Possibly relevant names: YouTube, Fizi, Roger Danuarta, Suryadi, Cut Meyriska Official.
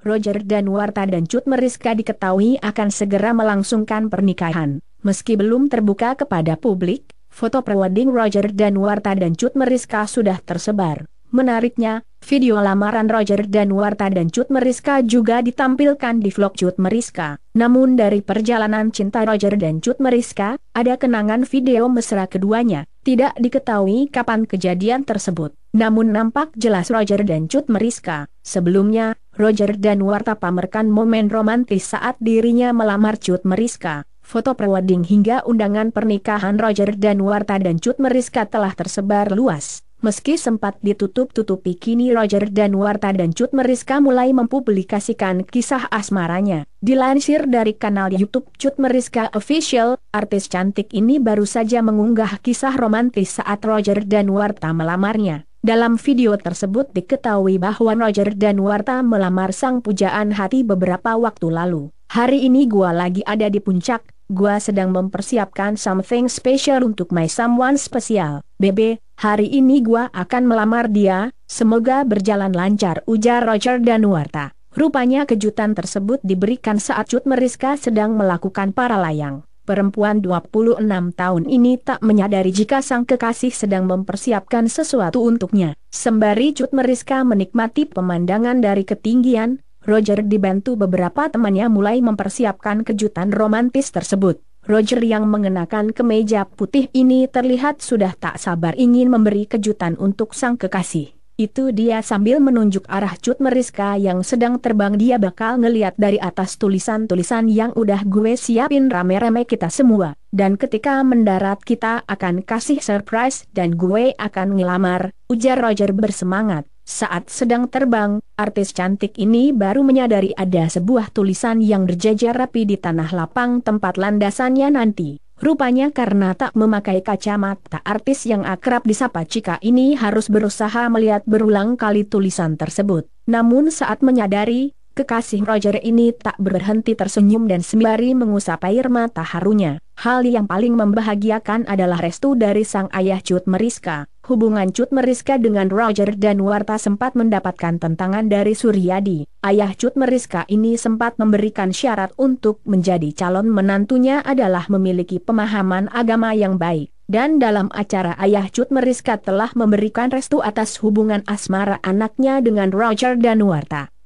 Roger Danuarta dan Cut Meyriska diketahui akan segera melangsungkan pernikahan. Meski belum terbuka kepada publik, foto prewedding Roger Danuarta dan Cut Meyriska sudah tersebar. Menariknya, video lamaran Roger Danuarta dan Cut Meyriska juga ditampilkan di vlog Cut Meyriska. Namun dari perjalanan cinta Roger dan Cut Meyriska, ada kenangan video mesra keduanya. Tidak diketahui kapan kejadian tersebut, namun nampak jelas Roger dan Cut Meyriska. Sebelumnya, Roger Danuarta pamerkan momen romantis saat dirinya melamar Cut Meyriska. Foto prewedding hingga undangan pernikahan Roger Danuarta dan Cut Meyriska telah tersebar luas. Meski sempat ditutup-tutupi, kini Roger Danuarta dan Cut Meyriska mulai mempublikasikan kisah asmaranya. Dilansir dari kanal YouTube Cut Meyriska Official, artis cantik ini baru saja mengunggah kisah romantis saat Roger Danuarta melamarnya. Dalam video tersebut diketahui bahwa Roger Danuarta melamar sang pujaan hati beberapa waktu lalu. "Hari ini gua lagi ada di puncak, gua sedang mempersiapkan something special untuk my someone spesial, bebe. Hari ini gua akan melamar dia, semoga berjalan lancar," ujar Roger Danuarta. Rupanya kejutan tersebut diberikan saat Cut Meyriska sedang melakukan paralayang. Perempuan 26 tahun ini tak menyadari jika sang kekasih sedang mempersiapkan sesuatu untuknya. Sembari Cut Meyriska menikmati pemandangan dari ketinggian, Roger dibantu beberapa temannya mulai mempersiapkan kejutan romantis tersebut. Roger yang mengenakan kemeja putih ini terlihat sudah tak sabar ingin memberi kejutan untuk sang kekasih. "Itu dia," sambil menunjuk arah Cut Meyriska yang sedang terbang. "Dia bakal ngeliat dari atas tulisan-tulisan yang udah gue siapin rame-rame kita semua. Dan ketika mendarat kita akan kasih surprise dan gue akan ngelamar," ujar Roger bersemangat. Saat sedang terbang, artis cantik ini baru menyadari ada sebuah tulisan yang berjajar rapi di tanah lapang tempat landasannya nanti. Rupanya karena tak memakai kacamata, artis yang akrab disapa Cika ini harus berusaha melihat berulang kali tulisan tersebut. Namun saat menyadari, kekasih Roger ini tak berhenti tersenyum dan sembari mengusap air mata harunya. Hal yang paling membahagiakan adalah restu dari sang ayah Cut Meyriska. Hubungan Cut Meyriska dengan Roger Danuarta sempat mendapatkan tentangan dari Suryadi. Ayah Cut Meyriska ini sempat memberikan syarat untuk menjadi calon menantunya adalah memiliki pemahaman agama yang baik. Dan dalam acara, ayah Cut Meyriska telah memberikan restu atas hubungan asmara anaknya dengan Roger Danuarta.